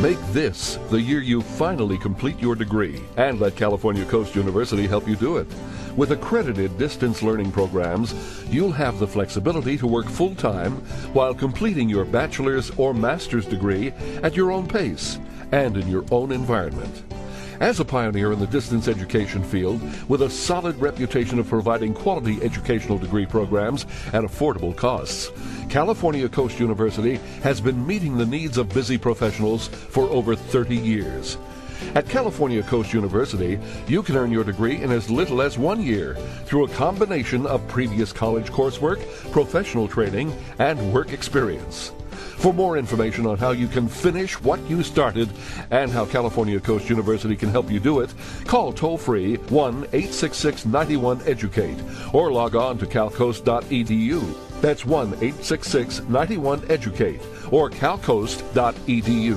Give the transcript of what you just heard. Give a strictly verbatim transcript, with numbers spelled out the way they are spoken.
Make this the year you finally complete your degree, and let California Coast University help you do it. With accredited distance learning programs, you'll have the flexibility to work full-time while completing your bachelor's or master's degree at your own pace and in your own environment. As a pioneer in the distance education field, with a solid reputation of providing quality educational degree programs at affordable costs, California Coast University has been meeting the needs of busy professionals for over thirty years. At California Coast University, you can earn your degree in as little as one year through a combination of previous college coursework, professional training, and work experience. For more information on how you can finish what you started and how California Coast University can help you do it, call toll-free one eight six six, nine one, EDUCATE or log on to calcoast dot e d u. That's one eight six six, nine one, EDUCATE or calcoast dot e d u.